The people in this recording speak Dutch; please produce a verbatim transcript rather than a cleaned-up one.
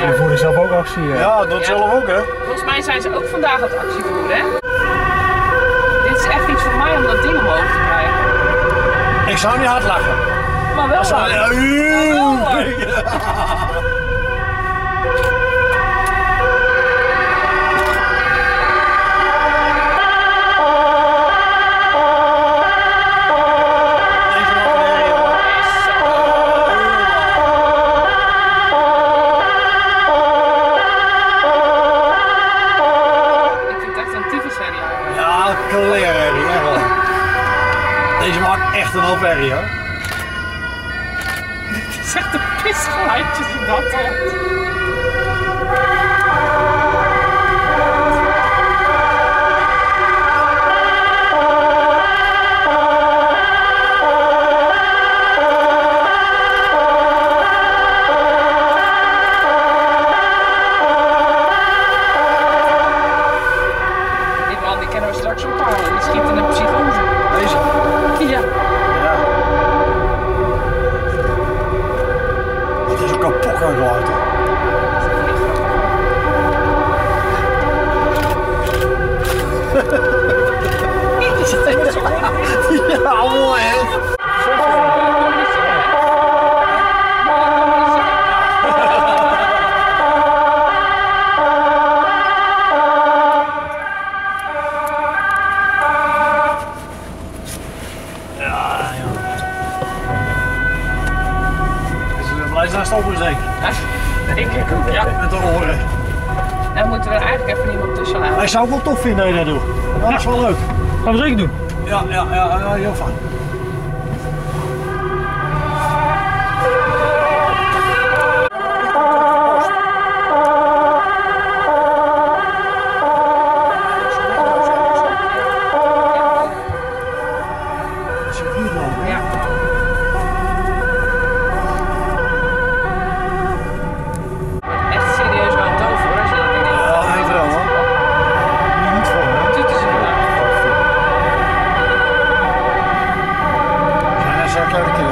Ja. Die voeren zelf ook actie. Hè? Ja, dat doen ze ja. zelf ook, hè? Volgens mij zijn ze ook vandaag aan het actie voeren, hè? Dit is echt iets voor mij om dat ding omhoog te krijgen. Ik zou niet hard lachen. Maar wel. Zou... Ja, wel Deze maakt echt een hoop herrie, hoor. Dit is echt een pisgeluidje in dat land. Die man, die kennen we straks op paarden. Die schiet in een psychose. Deze? Ja. Ja. Dat is een kapot geluid. Ja, mooi hè. Hij is daar stoppen zeker? Ik ook, ja. Met de oren. Dan moeten we er eigenlijk even iemand tussen laten. Hij zou het wel tof vinden dat je dat doet. Dat is wel leuk. Gaan we zeker doen? Ja, ja, ja, ja, heel fijn. Thank you.